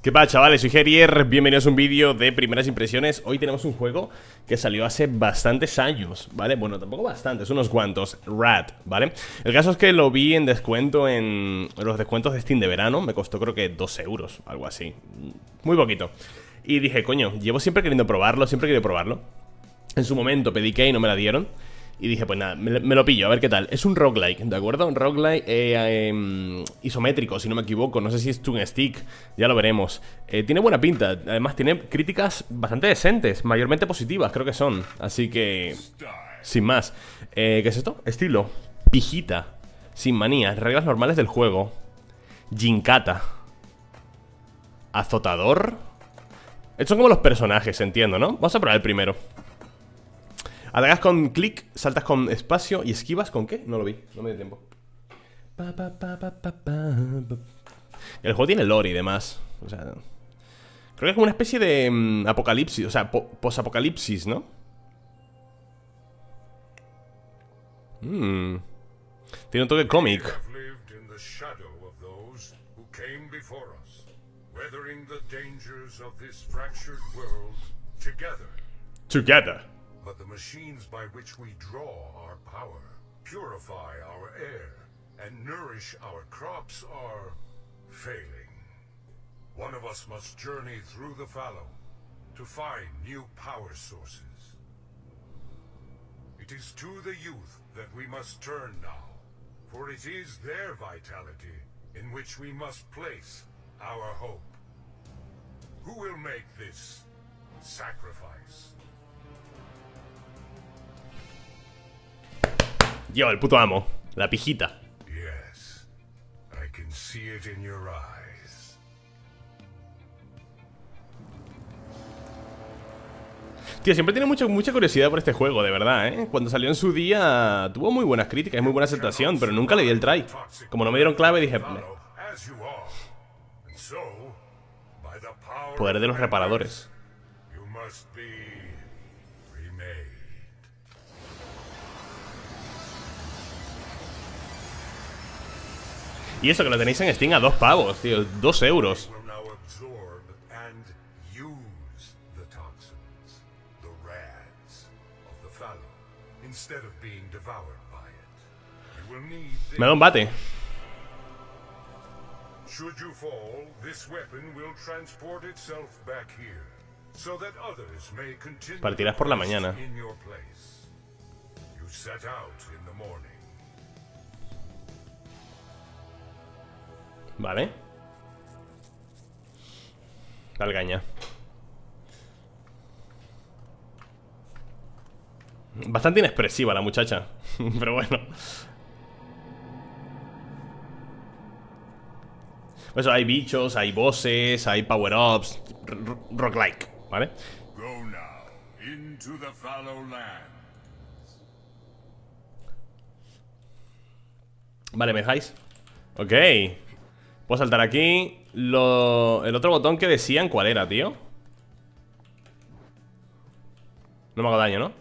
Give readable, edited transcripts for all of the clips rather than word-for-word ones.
¿Qué pasa, chavales? Soy Gerier, bienvenidos a un vídeo de primeras impresiones. Hoy tenemos un juego que salió hace bastantes años, ¿vale? Bueno, tampoco bastantes, unos cuantos, Rad, ¿vale? El caso es que lo vi en descuento en los descuentos de Steam de verano. Me costó creo que 2 euros, algo así, muy poquito. Y dije, coño, llevo siempre queriendo probarlo, siempre quería probarlo. En su momento pedí que y no me la dieron. Y dije, pues nada, me lo pillo, a ver qué tal. Es un roguelike, ¿de acuerdo? Un roguelike isométrico, si no me equivoco. No sé si es twin stick, ya lo veremos. Tiene buena pinta, además tiene críticas bastante decentes, mayormente positivas, creo que son. Así que, sin más. ¿Qué es esto? Estilo Pijita, sin manías, reglas normales del juego. Jinkata Azotador. Estos son como los personajes, entiendo, ¿no? Vamos a probar el primero. Atacas con clic, saltas con espacio y esquivas con qué? No lo vi, no me dio tiempo. El juego tiene lore y demás. O sea, creo que es como una especie de apocalipsis, o sea, posapocalipsis, ¿no? Tiene un toque cómic. Together. But the machines by which we draw our power, purify our air, and nourish our crops are failing. One of us must journey through the fallow to find new power sources. It is to the youth that we must turn now, for it is their vitality in which we must place our hope. Who will make this sacrifice? Yo, el puto amo, la pijita. Yes, I can see it in your eyes. Tío, siempre tiene mucha curiosidad por este juego, de verdad, ¿eh? Cuando salió en su día tuvo muy buenas críticas, muy buena aceptación, pero nunca le di el try. Como no me dieron clave dije... Poder de los reparadores. Y eso que lo tenéis en Steam a 2 pavos, tío, 2 euros. Me da un bate. Partirás por la mañana. Vale. Dale caña. Bastante inexpresiva la muchacha. Pero bueno. Pues hay bichos, hay bosses, hay power-ups. Roguelike, ¿vale? Go now into the fallow land. Vale, ¿me dejáis? Ok. Puedo saltar aquí. El otro botón que decían, ¿cuál era, tío? No me hago daño, ¿no?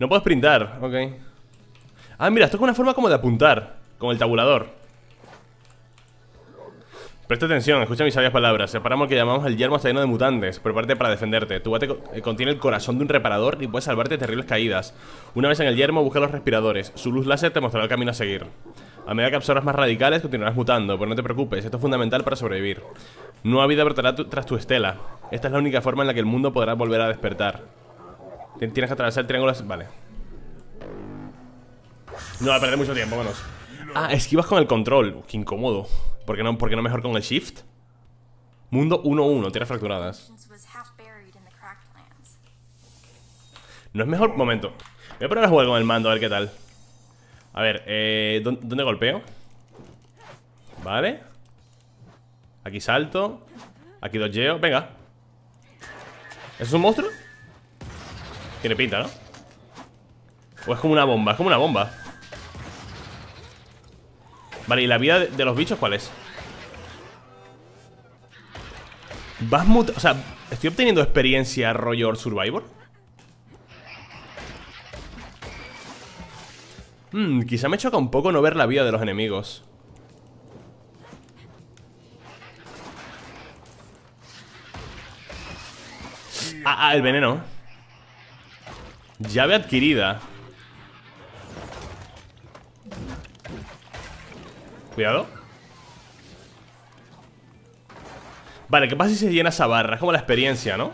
No puedo sprintar, ok. Ah, mira, esto es una forma como de apuntar con el tabulador. Presta atención, escucha mis sabias palabras. Separamos lo que llamamos el yermo hasta lleno de mutantes. Prepárate para defenderte. Tu bate contiene el corazón de un reparador y puedes salvarte de terribles caídas. Una vez en el yermo, busca los respiradores. Su luz láser te mostrará el camino a seguir. A medida que absorbas más radicales, continuarás mutando, pero no te preocupes, esto es fundamental para sobrevivir. Nueva vida brotará tras tu estela. Esta es la única forma en la que el mundo podrá volver a despertar. Tienes que atravesar el triángulo... Vale. No, va a perder mucho tiempo, vamos. Ah, esquivas con el control. Qué incómodo. ¿Por qué no mejor con el shift? Mundo 1-1, tierras fracturadas. No es mejor... Momento. Voy a poner a jugar con el mando, a ver qué tal. A ver, ¿dónde golpeo? Vale. Aquí salto. Aquí dodgeo, venga. ¿Eso es un monstruo? Tiene pinta, ¿no? O es como una bomba, es como una bomba. Vale, ¿y la vida de los bichos cuál es? Vas mutando, o sea, ¿estoy obteniendo experiencia rollo Survivor? Quizá me choca un poco no ver la vida de los enemigos. Ah, el veneno. Llave adquirida. Cuidado. Vale, ¿qué pasa si se llena esa barra? Es como la experiencia, ¿no?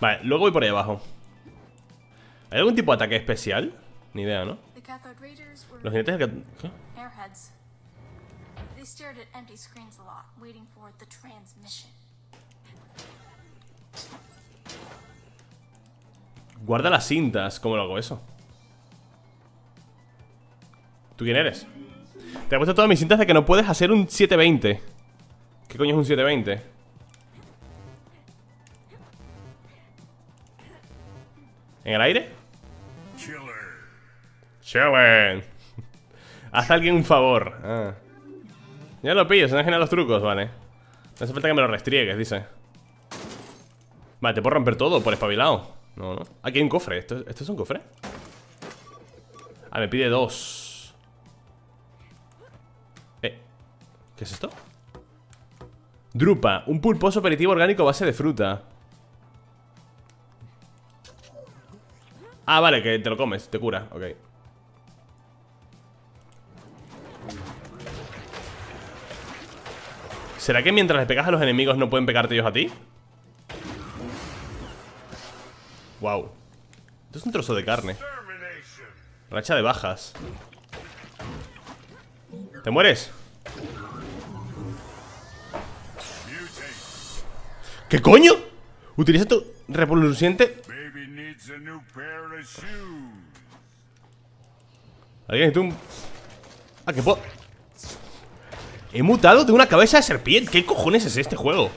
Vale, luego voy por ahí abajo. ¿Hay algún tipo de ataque especial? Ni idea, ¿no? Los jinetes del... ¿Qué? Guarda las cintas. ¿Cómo lo hago eso? ¿Tú quién eres? Te he puesto todas mis cintas de que no puedes hacer un 720. ¿Qué coño es un 720? ¿En el aire? Chillen. Haz a alguien un favor. Ah. Ya lo pillo, se me han generado los trucos, vale. No hace falta que me lo restriegues, dice. Vale, te puedo romper todo por espabilado. No, no. Aquí hay un cofre. ¿Esto es un cofre? Ah, me pide dos. ¿Qué es esto? Drupa, un pulposo aperitivo orgánico base de fruta. Ah, vale, que te lo comes, te cura, ok. ¿Será que mientras les pegas a los enemigos no pueden pegarte ellos a ti? Wow. Esto es un trozo de carne. Racha de bajas. ¿Te mueres? ¿Qué coño? Utiliza tu revoluciente. Alguien necesita un... Ah, que po... He mutado de una cabeza de serpiente. ¿Qué cojones es este juego?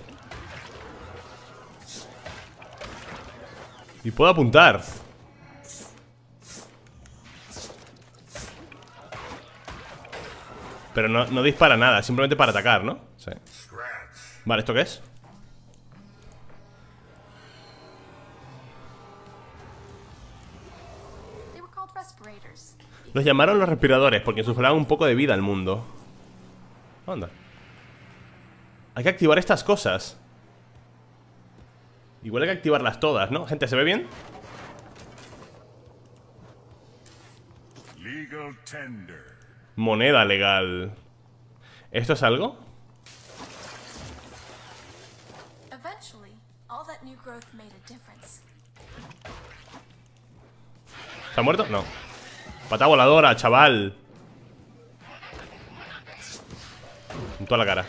Y puedo apuntar. Pero no dispara nada, simplemente para atacar, ¿no? Sí. Vale, ¿esto qué es? Los llamaron los respiradores porque insuflaban un poco de vida al mundo. Anda. Hay que activar estas cosas. Igual hay que activarlas todas, ¿no? Gente, ¿se ve bien? Moneda legal. ¿Esto es algo? ¿Está muerto? No. Patada voladora, chaval. En toda la cara.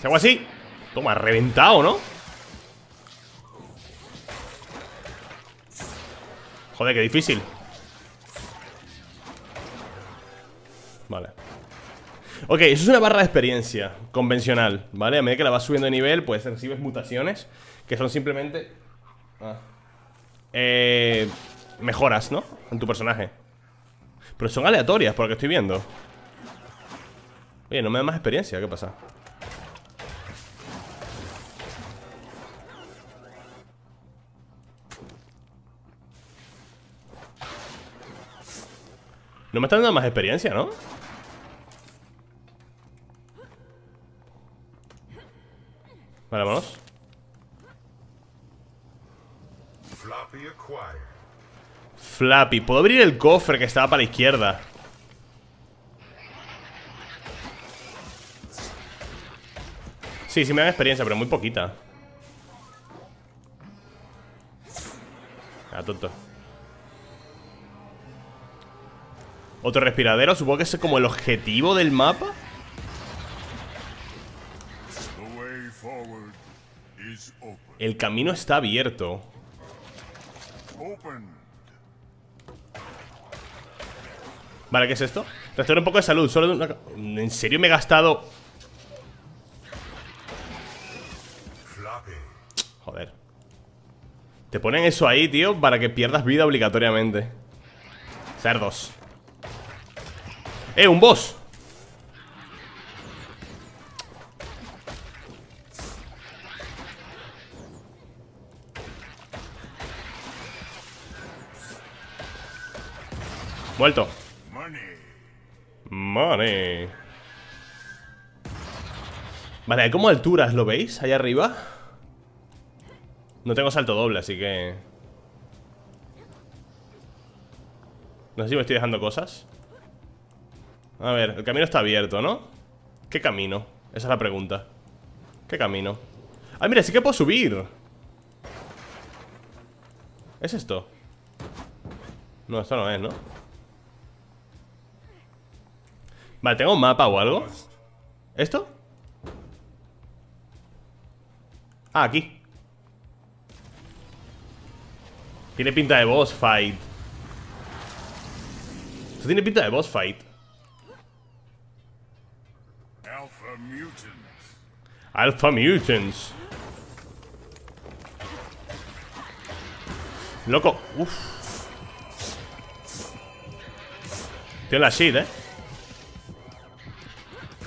Si hago así. Toma, reventado, ¿no? Joder, qué difícil. Vale. Ok, eso es una barra de experiencia convencional, ¿vale? A medida que la vas subiendo de nivel, pues recibes mutaciones que son simplemente... mejoras, ¿no? En tu personaje. Pero son aleatorias, por lo que estoy viendo. Oye, no me da más experiencia, ¿qué pasa? No me están dando más experiencia, ¿no? Vale, vámonos. Flappy, ¿puedo abrir el cofre que estaba para la izquierda? Sí, sí me dan experiencia, pero muy poquita. Ah, tonto. Otro respiradero, supongo que es como el objetivo del mapa. El camino está abierto. Vale, ¿qué es esto? Restaura un poco de salud, solo de una... ¿En serio me he gastado? Joder. Te ponen eso ahí, tío, para que pierdas vida obligatoriamente. Cerdos. ¡Eh, un boss! Muerto. money. Vale, hay como alturas, ¿lo veis? Allá arriba. No tengo salto doble, así que... No sé si me estoy dejando cosas. A ver, el camino está abierto, ¿no? ¿Qué camino? Esa es la pregunta. ¿Qué camino? ¡Ay, mira! Sí que puedo subir. ¿Es esto? No, esto no es, ¿no? Vale, ¿tengo un mapa o algo? ¿Esto? Ah, aquí. Tiene pinta de boss fight. Esto tiene pinta de boss fight. Alpha Mutants. Alpha Mutants. Loco. Uff. Tiene la shit, eh.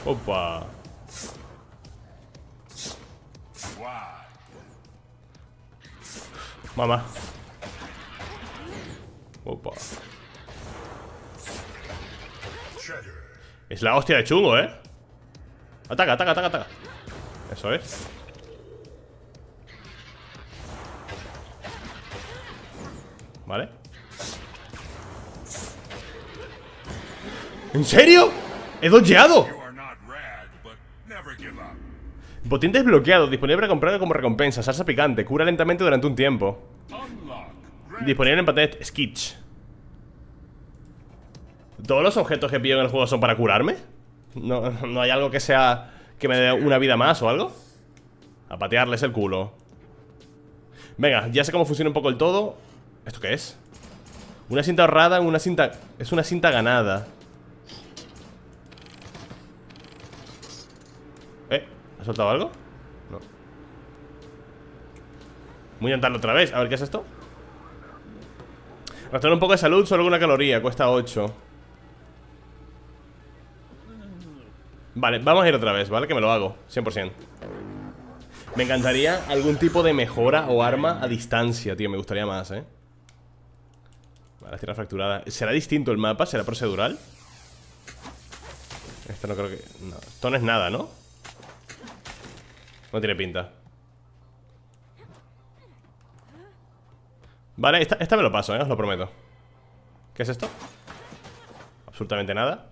Opa. Mamá. Opa. Es la hostia de chungo, eh. Ataca, ataca, ataca, ataca. Eso es. Vale. ¿En serio? ¡He dodgeado! Botín desbloqueado, disponible para comprarlo como recompensa. Salsa picante, cura lentamente durante un tiempo. Disponible en pantalla Sketch. ¿Todos los objetos que pillo en el juego son para curarme? ¿No, no hay algo que sea... que me dé una vida más o algo? A patearles el culo. Venga, ya sé cómo funciona un poco el todo. ¿Esto qué es? Una cinta ahorrada, una cinta... Es una cinta ganada. ¿Ha soltado algo? No. Voy a intentarlo otra vez. A ver, ¿qué es esto? Gastar un poco de salud, solo una caloría. Cuesta 8. Vale, vamos a ir otra vez, ¿vale? Que me lo hago, 100%. Me encantaría algún tipo de mejora o arma a distancia, tío. Me gustaría más, ¿eh? Vale, la tierra fracturada. ¿Será distinto el mapa? ¿Será procedural? Esto no creo que... No, esto no es nada, ¿no? No tiene pinta. Vale, esta me lo paso, os lo prometo. ¿Qué es esto? Absolutamente nada.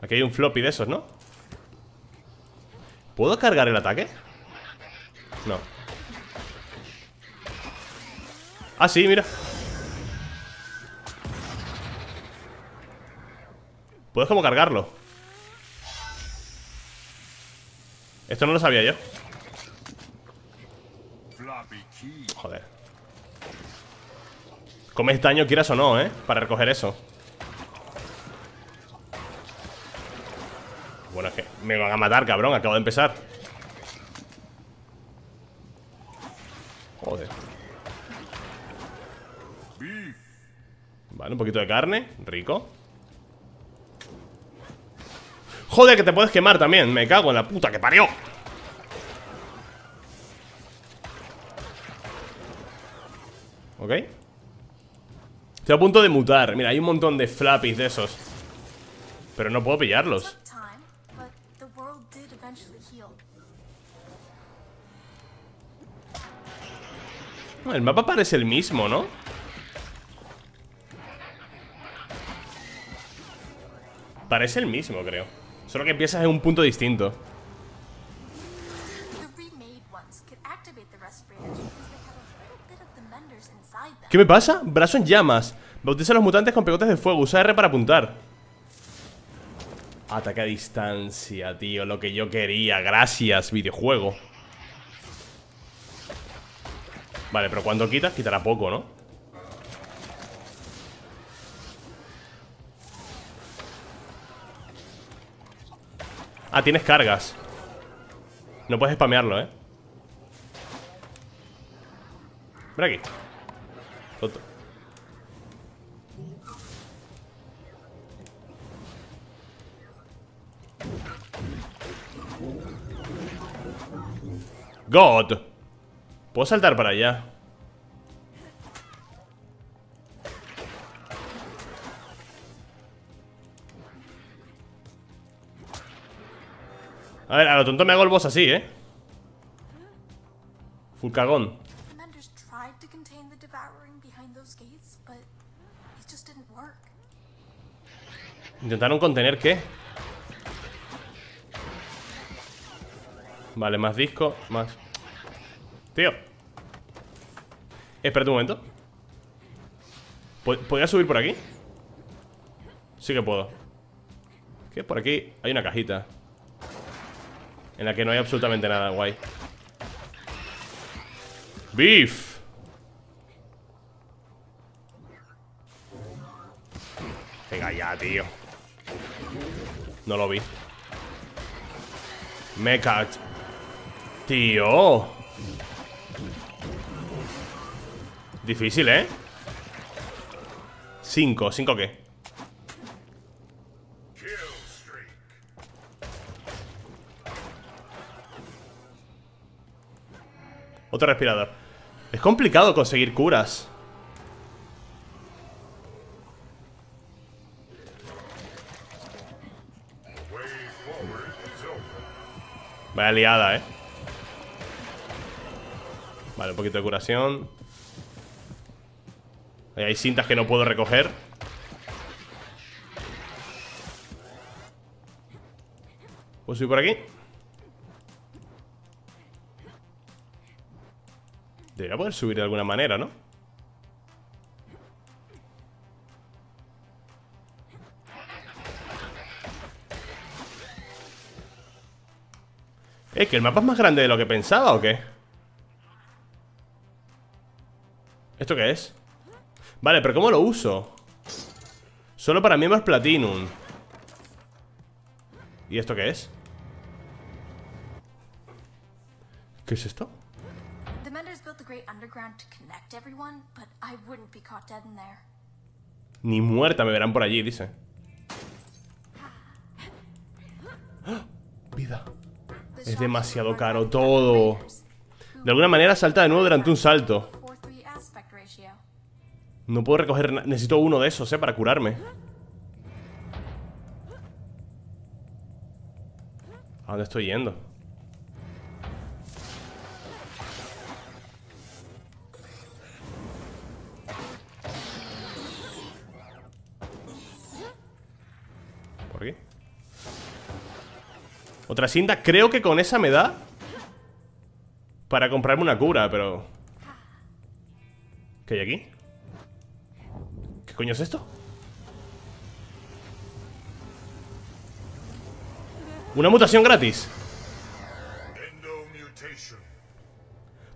Aquí hay un floppy de esos, ¿no? ¿Puedo cargar el ataque? No. Ah, sí, mira. ¿Puedes como cargarlo? Esto no lo sabía yo. Joder. Comes daño quieras o no, ¿eh? Para recoger eso. Bueno, es que me van a matar, cabrón. Acabo de empezar. Joder. Vale, un poquito de carne. Rico. Joder, que te puedes quemar también. Me cago en la puta que parió. Ok. Estoy a punto de mutar. Mira, hay un montón de flappies de esos. Pero no puedo pillarlos. El mapa parece el mismo, ¿no? Parece el mismo, creo. Solo que empiezas en un punto distinto. ¿Qué me pasa? Brazo en llamas. Bautiza a los mutantes con pegotes de fuego. Usa R para apuntar. Ataque a distancia, tío. Lo que yo quería. Gracias, videojuego. Vale, pero cuando quitas, quitará poco, ¿no? Ah, tienes cargas. No puedes spamearlo, ¿eh? Ven aquí. Tonto. God. Puedo saltar para allá. A ver, a lo tonto me hago el boss así, ¿eh? Fulcagón. ¿Intentaron contener qué? Vale, más disco, más... Tío, espérate un momento. ¿Podría subir por aquí? Sí que puedo. Que por aquí hay una cajita en la que no hay absolutamente nada, guay. Beef. Venga ya, tío. No lo vi. Me cago. Tío. Difícil, ¿eh? 5, 5 qué. Otro respirador. Es complicado conseguir curas. Vaya liada, ¿eh? Vale, un poquito de curación. Ahí hay cintas que no puedo recoger. ¿Puedo subir por aquí? Debería poder subir de alguna manera, ¿no? ¿Que el mapa es más grande de lo que pensaba o qué? ¿Esto qué es? Vale, pero ¿cómo lo uso? Solo para miembros Platinum. ¿Y esto qué es? ¿Qué es esto? Ni muerta me verán por allí, dice. ¡Ah! Vida. Es demasiado caro todo. De alguna manera salta de nuevo durante un salto. No puedo recoger nada. Necesito uno de esos, para curarme. ¿A dónde estoy yendo? ¿Por aquí? Otra cinta, creo que con esa me da para comprarme una cura, pero... ¿Qué hay aquí? ¿Qué coño es esto? Una mutación gratis.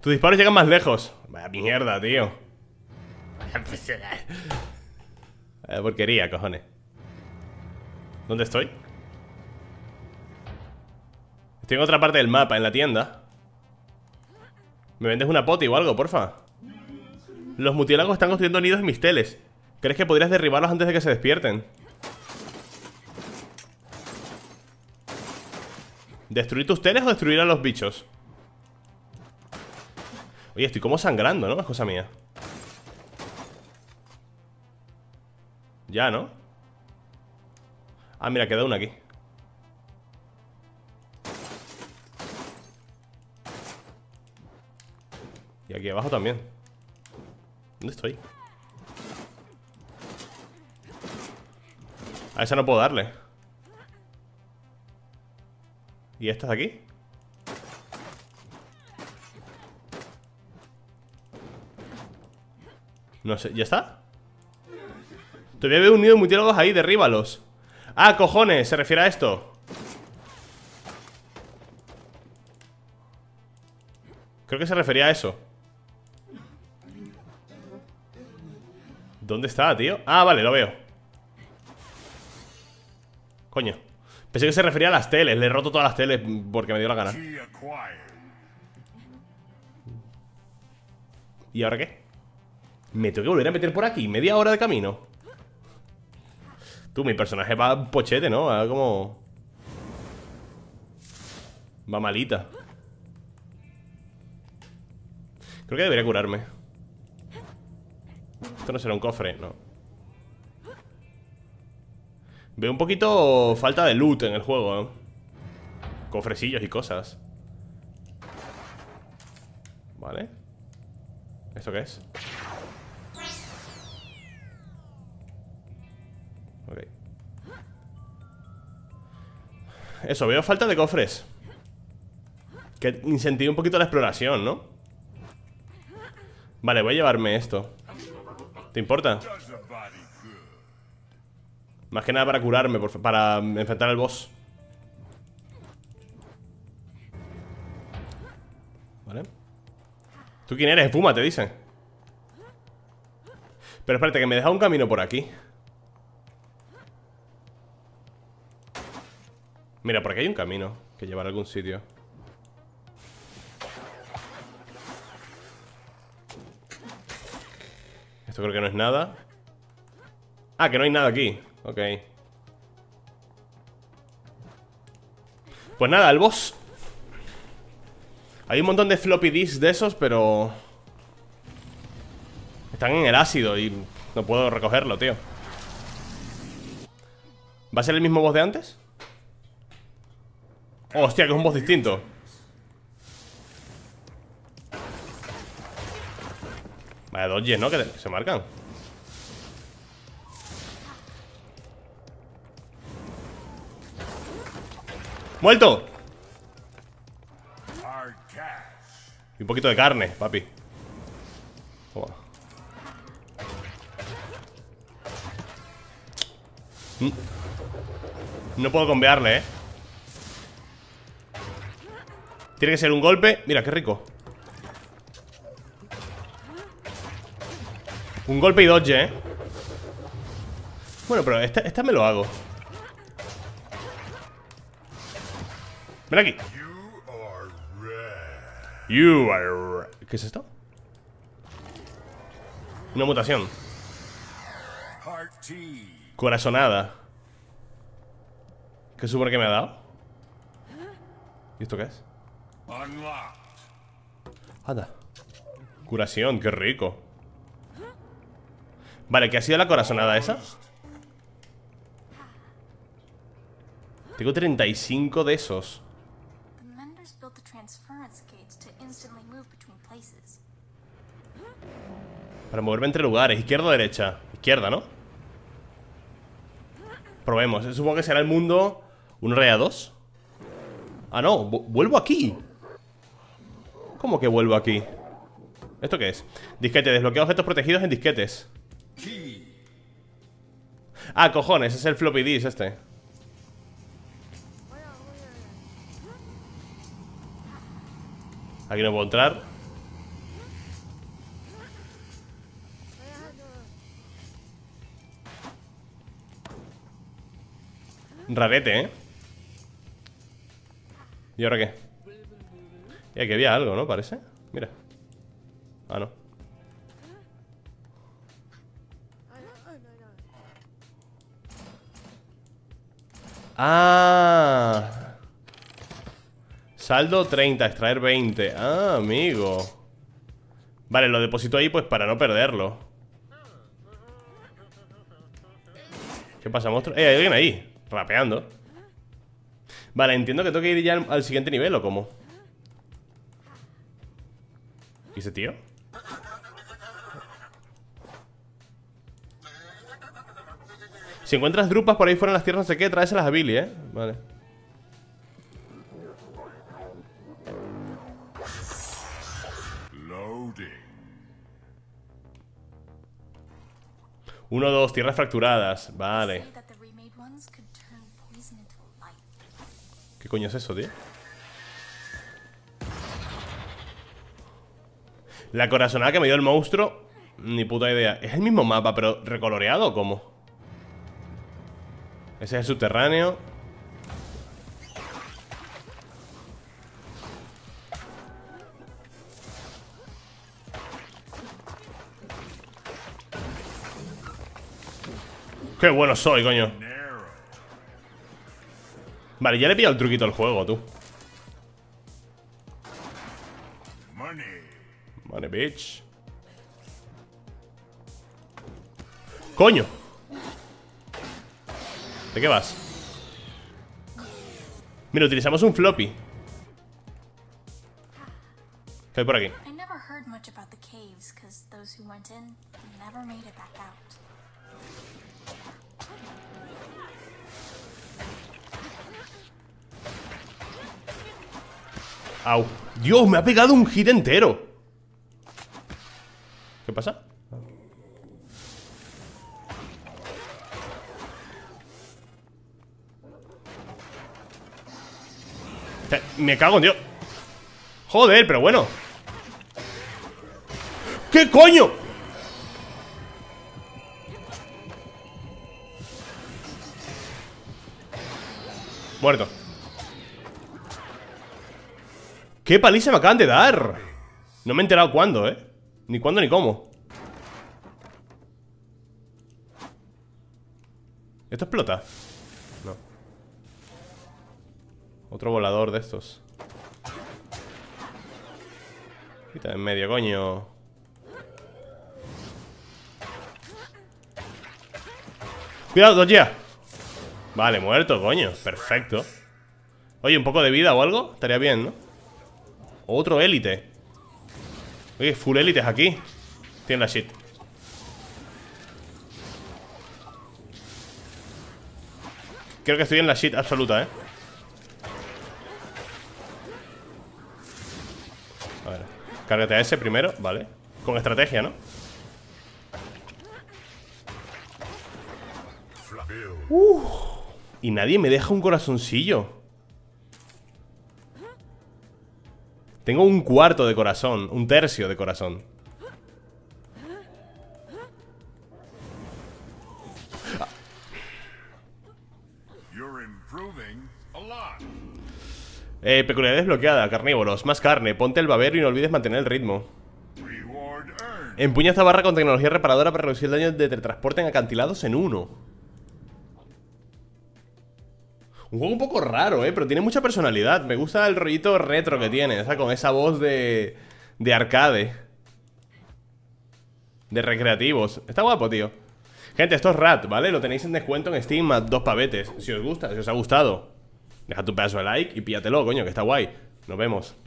Tus disparos llegan más lejos. Vaya mierda, tío. Vaya porquería, cojones. ¿Dónde estoy? Estoy en otra parte del mapa, en la tienda. ¿Me vendes una poti o algo, porfa? Los mutílagos están construyendo nidos en mis teles. ¿Crees que podrías derribarlos antes de que se despierten? ¿Destruir tus teles o destruir a los bichos? Oye, estoy como sangrando, ¿no? Es cosa mía. Ya, ¿no? Ah, mira, queda una aquí. Y aquí abajo también. ¿Dónde estoy? A esa no puedo darle. ¿Y esta de aquí? No sé, ¿ya está? Todavía veo un nido de mutólogos ahí, derríbalos. ¡Ah, cojones! Se refiere a esto. Creo que se refería a eso. ¿Dónde está, tío? Ah, vale, lo veo. Coño. Pensé que se refería a las teles. Le he roto todas las teles porque me dio la gana. ¿Y ahora qué? Me tengo que volver a meter por aquí. Media hora de camino. Tú, mi personaje va pochete, ¿no? Va como... va malita. Creo que debería curarme. Esto no será un cofre, no. Veo un poquito falta de loot en el juego, Cofrecillos y cosas. Vale. ¿Esto qué es? Ok. Eso, veo falta de cofres. Que incentive un poquito la exploración, ¿no? Vale, voy a llevarme esto. ¿Te importa? Más que nada para curarme, para enfrentar al boss. Vale. ¿Tú quién eres? Espuma, te dicen. Pero espérate, que me deja un camino por aquí. Mira, por aquí hay un camino que llevará a algún sitio. Esto creo que no es nada. Ah, que no hay nada aquí. Ok. Pues nada, el boss. Hay un montón de floppy disks de esos, pero están en el ácido y no puedo recogerlo, tío. ¿Va a ser el mismo boss de antes? Oh, hostia, que es un boss distinto. Vaya dodges, ¿no? Que se marcan. ¡Muerto! Y un poquito de carne, papi. Toma. No puedo combearle, ¿eh? Tiene que ser un golpe. Mira, qué rico. Un golpe y dodge, ¿eh? Bueno, pero esta me lo hago. Ven aquí. You are... ¿Qué es esto? Una mutación. Corazonada. ¿Qué supone que me ha dado? ¿Y esto qué es? Anda. Curación, qué rico. Vale, ¿qué ha sido la corazonada esa? Tengo 35 de esos. Para moverme entre lugares, izquierda o derecha. Izquierda, ¿no? Probemos, supongo que será el mundo 1-2. Ah, no, vuelvo aquí. ¿Cómo que vuelvo aquí? ¿Esto qué es? Disquete, desbloquea objetos protegidos en disquetes. Ah, cojones, es el floppy disk este. Aquí no puedo entrar. Rarete, ¿eh? ¿Y ahora qué? Y aquí había algo, ¿no? Parece. Mira. Ah, no. Ah. Saldo 30, extraer 20. Ah, amigo. Vale, lo deposito ahí pues para no perderlo. ¿Qué pasa, monstruo? Hay alguien ahí, rapeando. Vale, entiendo que tengo que ir ya al siguiente nivel, ¿o cómo? ¿Y ese tío? Si encuentras drupas por ahí fuera en las tierras, no sé qué, tráeselas a Billy, ¿eh? Vale. Uno, dos, tierras fracturadas. Vale. ¿Qué coño es eso, tío? La corazonada que me dio el monstruo. Ni puta idea. Es el mismo mapa, pero recoloreado, ¿o cómo? Ese es el subterráneo. ¡Qué bueno soy, coño! Vale, ya le he pillado el truquito al juego, tú. Money, bitch. ¡Coño! ¿De qué vas? Mira, utilizamos un floppy. ¿Qué hay por aquí? Au. Dios, me ha pegado un hit entero. ¿Qué pasa? Me cago en Dios. Joder, pero bueno. ¿Qué coño? Muerto. ¡Qué paliza me acaban de dar! No me he enterado cuándo, ¿eh? Ni cuándo ni cómo. ¿Esto explota? No. Otro volador de estos. Quita en medio, coño. Cuidado, ya. Vale, muerto, coño. Perfecto. Oye, un poco de vida o algo estaría bien, ¿no? Otro élite. Oye, full élites aquí. Tiene la shit. Creo que estoy en la shit absoluta, ¿eh? A ver, cárgate a ese primero, vale. Con estrategia, ¿no? Y nadie me deja un corazoncillo. Tengo un cuarto de corazón, un tercio de corazón. Ah. Peculiaridad desbloqueada, carnívoros, más carne, ponte el babero y no olvides mantener el ritmo. Empuña esta barra con tecnología reparadora para reducir el daño de teletransporte en acantilados en 1. Un juego un poco raro, pero tiene mucha personalidad. Me gusta el rollito retro que tiene, o sea, con esa voz de arcade, de recreativos. Está guapo, tío. Gente, esto es Rad, ¿vale? Lo tenéis en descuento en Steam más 2 pavetes. Si os gusta, si os ha gustado, dejad tu pedazo de like y píllatelo, coño, que está guay. Nos vemos.